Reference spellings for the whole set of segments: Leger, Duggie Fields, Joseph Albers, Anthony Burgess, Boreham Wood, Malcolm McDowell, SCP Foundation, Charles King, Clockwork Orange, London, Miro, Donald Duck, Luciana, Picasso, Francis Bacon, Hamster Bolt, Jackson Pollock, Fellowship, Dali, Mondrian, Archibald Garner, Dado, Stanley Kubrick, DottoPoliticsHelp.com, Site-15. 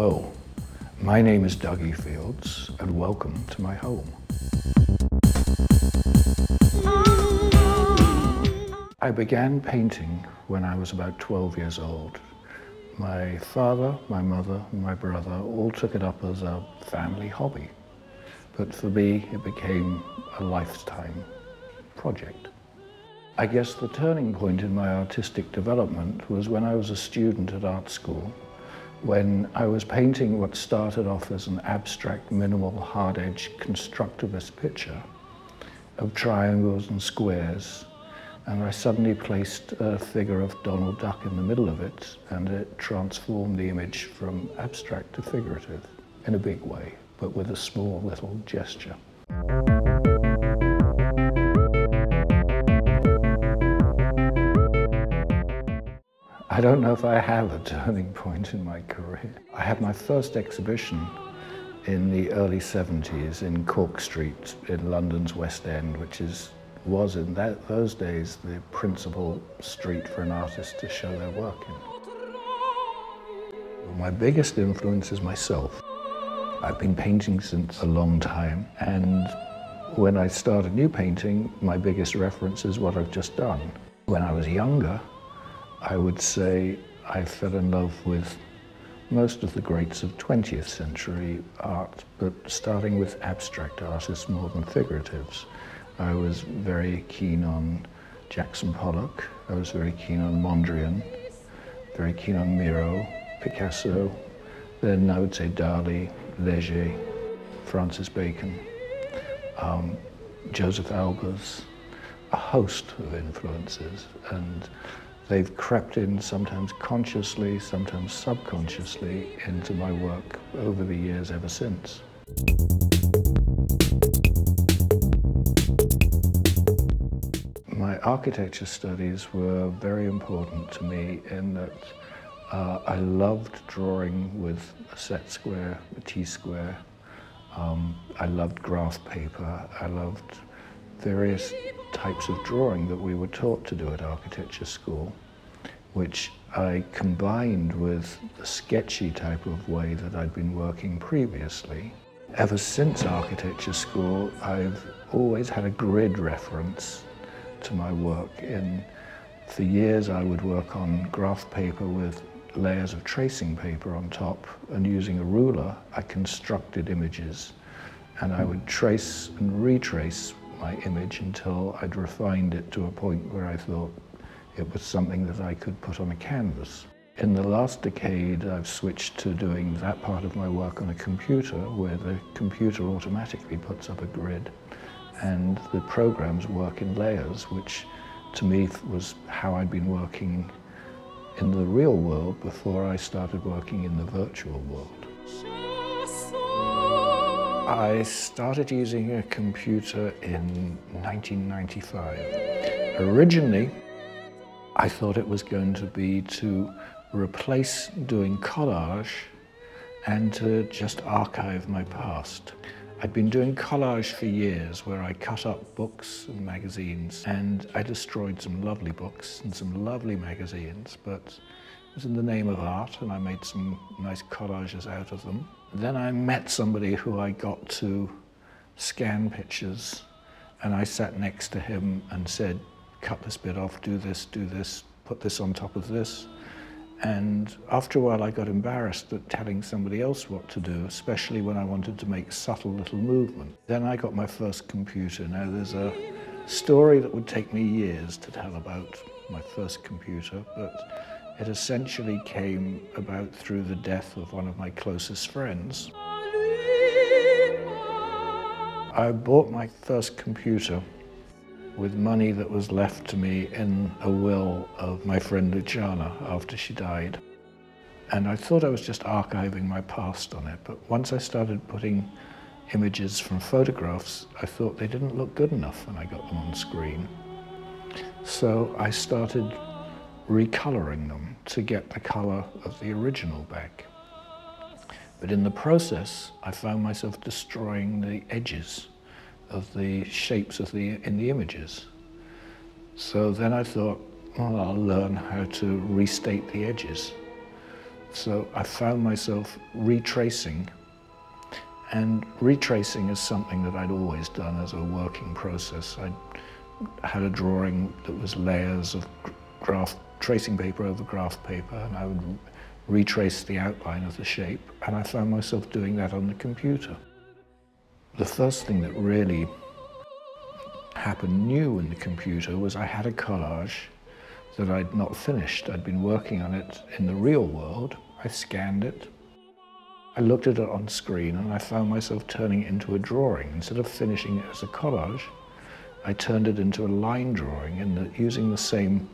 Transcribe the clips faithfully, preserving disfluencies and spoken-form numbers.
Hello, my name is Duggie Fields, and welcome to my home. I began painting when I was about twelve years old. My father, my mother, and my brother all took it up as a family hobby. But for me, it became a lifetime project. I guess the turning point in my artistic development was when I was a student at art school, when I was painting what started off as an abstract, minimal, hard-edged constructivist picture of triangles and squares, and I suddenly placed a figure of Donald Duck in the middle of it, and it transformed the image from abstract to figurative in a big way, but with a small little gesture. I don't know if I have a turning point in my career. I had my first exhibition in the early seventies in Cork Street in London's West End, which is, was in that, those days the principal street for an artist to show their work in. My biggest influence is myself. I've been painting since a long time, and when I start a new painting, my biggest reference is what I've just done. When I was younger, I would say I fell in love with most of the greats of twentieth century art, but starting with abstract artists more than figuratives. I was very keen on Jackson Pollock, I was very keen on Mondrian, very keen on Miro, Picasso, then I would say Dali, Leger, Francis Bacon, um, Joseph Albers, a host of influences, and they've crept in sometimes consciously, sometimes subconsciously into my work over the years ever since. My architecture studies were very important to me in that Uh, I loved drawing with a set square, a T-square. Um, I loved graph paper. I loved various types of drawing that we were taught to do at architecture school, which I combined with the sketchy type of way that I'd been working previously. Ever since architecture school, I've always had a grid reference to my work. In, for years, I would work on graph paper with layers of tracing paper on top, and using a ruler I constructed images, and I would trace and retrace my image until I'd refined it to a point where I thought it was something that I could put on a canvas. In the last decade I've switched to doing that part of my work on a computer, where the computer automatically puts up a grid and the programs work in layers, which to me was how I'd been working in the real world before I started working in the virtual world. I started using a computer in nineteen ninety-five. Originally, I thought it was going to be to replace doing collage and to just archive my past. I'd been doing collage for years, where I cut up books and magazines, and I destroyed some lovely books and some lovely magazines, but it was in the name of art, and I made some nice collages out of them. Then I met somebody who I got to scan pictures, and I sat next to him and said, cut this bit off, do this, do this, put this on top of this. And after a while I got embarrassed at telling somebody else what to do, especially when I wanted to make subtle little movements. Then I got my first computer. Now there's a story that would take me years to tell about my first computer, but it essentially came about through the death of one of my closest friends. I bought my first computer with money that was left to me in a will of my friend Luciana after she died. And I thought I was just archiving my past on it, but once I started putting images from photographs, I thought they didn't look good enough when I got them on screen. So I started recoloring them to get the color of the original back. But in the process, I found myself destroying the edges of the shapes of the, in the images. So then I thought, well, I'll learn how to restate the edges. So I found myself retracing, and retracing is something that I'd always done as a working process. I had a drawing that was layers of graph, tracing paper over graph paper, and I would retrace the outline of the shape, and I found myself doing that on the computer. The first thing that really happened new in the computer was I had a collage that I'd not finished. I'd been working on it in the real world. I scanned it. I looked at it on screen and I found myself turning it into a drawing. Instead of finishing it as a collage, I turned it into a line drawing, and the, using the same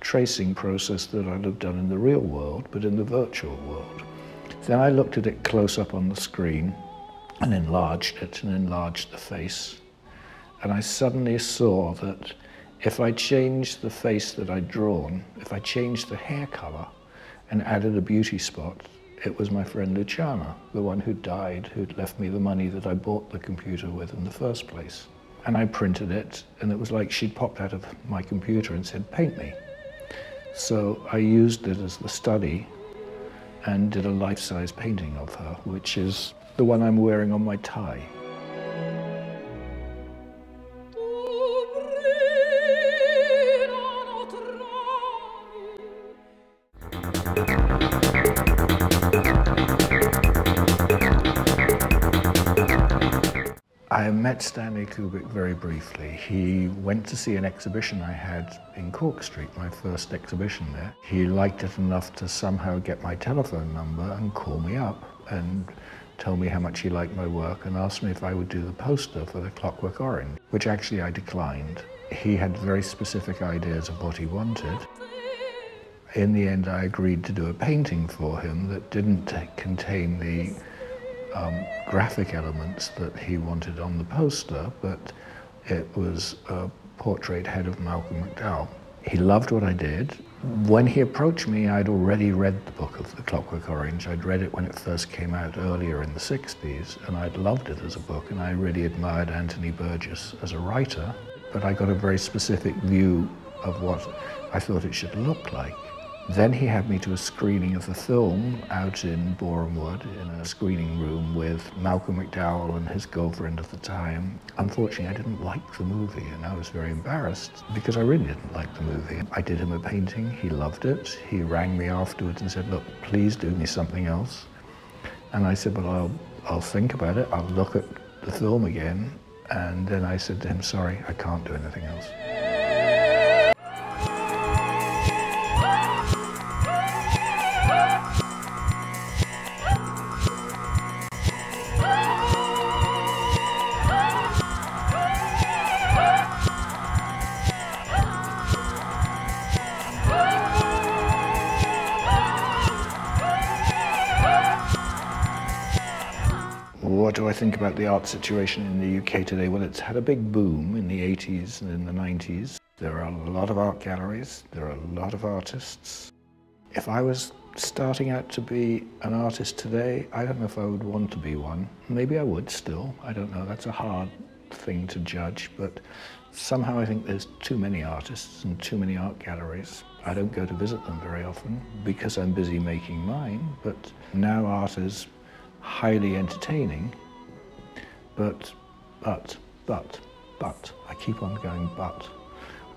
tracing process that I'd have done in the real world, but in the virtual world. Then I looked at it close up on the screen and enlarged it and enlarged the face. And I suddenly saw that if I changed the face that I'd drawn, if I changed the hair color and added a beauty spot, it was my friend Luciana, the one who died, who'd left me the money that I bought the computer with in the first place. And I printed it, and it was like she'd popped out of my computer and said, paint me. So I used it as the study and did a life-size painting of her, which is the one I'm wearing on my tie. I met Stanley Kubrick very briefly. He went to see an exhibition I had in Cork Street, my first exhibition there. He liked it enough to somehow get my telephone number and call me up and tell me how much he liked my work and asked me if I would do the poster for the Clockwork Orange, which actually I declined. He had very specific ideas of what he wanted. In the end, I agreed to do a painting for him that didn't contain the Um, graphic elements that he wanted on the poster, but it was a portrait head of Malcolm McDowell. He loved what I did. When he approached me, I'd already read the book of The Clockwork Orange. I'd read it when it first came out earlier in the sixties, and I'd loved it as a book, and I really admired Anthony Burgess as a writer, but I got a very specific view of what I thought it should look like. Then he had me to a screening of the film out in Boreham Wood in a screening room with Malcolm McDowell and his girlfriend at the time. Unfortunately, I didn't like the movie, and I was very embarrassed because I really didn't like the movie. I did him a painting, he loved it. He rang me afterwards and said, look, please do me something else. And I said, well, I'll, I'll think about it. I'll look at the film again. And then I said to him, sorry, I can't do anything else. What do I think about the art situation in the U K today? Well, it's had a big boom in the eighties and in the nineties. There are a lot of art galleries, there are a lot of artists. If I was starting out to be an artist today, I don't know if I would want to be one. Maybe I would still, I don't know, that's a hard thing to judge, but somehow I think there's too many artists and too many art galleries. I don't go to visit them very often because I'm busy making mine, but now art is highly entertaining, but, but, but, but, I keep on going but.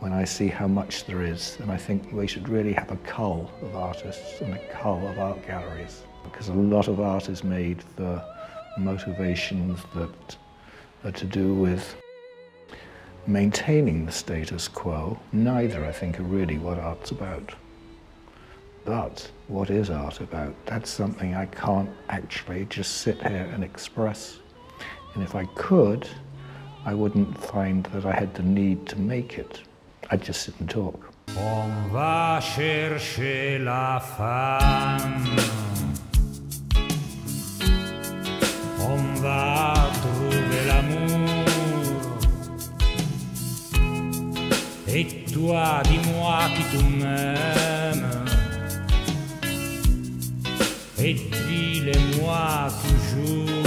When I see how much there is, then I think we should really have a cull of artists and a cull of art galleries, because a lot of art is made for motivations that are to do with maintaining the status quo. Neither, I think, are really what art's about. But what is art about? That's something I can't actually just sit here and express. And if I could, I wouldn't find that I had the need to make it. I'd just sit and talk. On va chercher la femme. On va trouver l'amour. Et toi, dis-moi qui tu m'aimes. Écris-les-moi toujours.